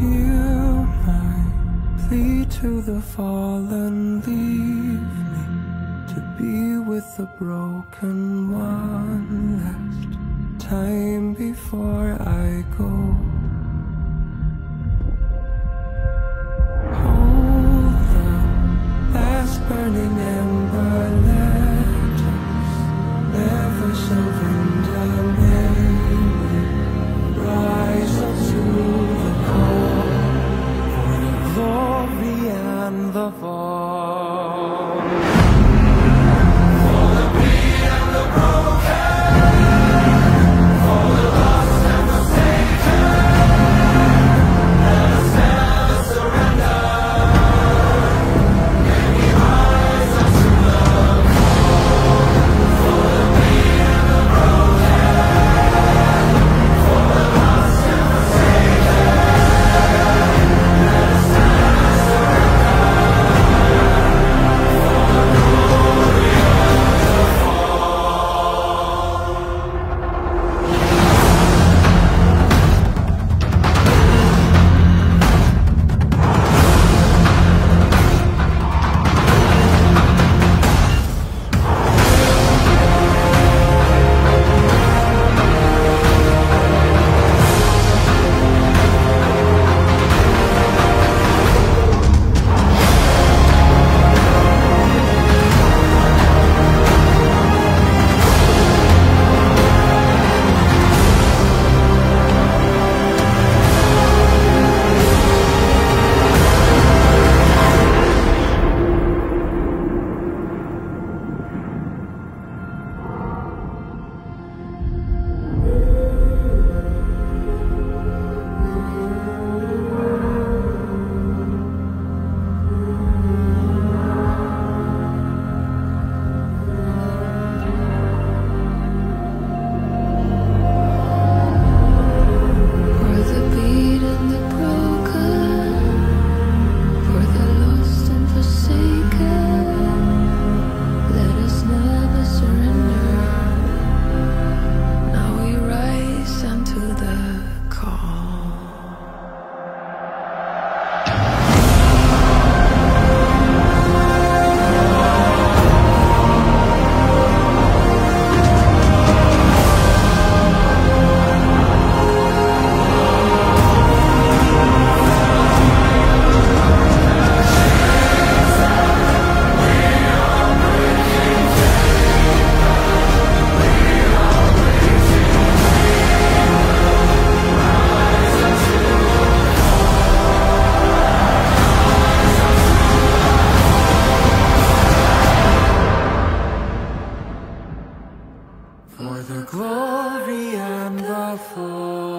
hear my plea to the fallen, leave me to be with the broken one last time before I go. Burning ember, let us never surrender, may we rise up to the call, for the glory and the fall, for the bleed and the broken. For the glory and the fall.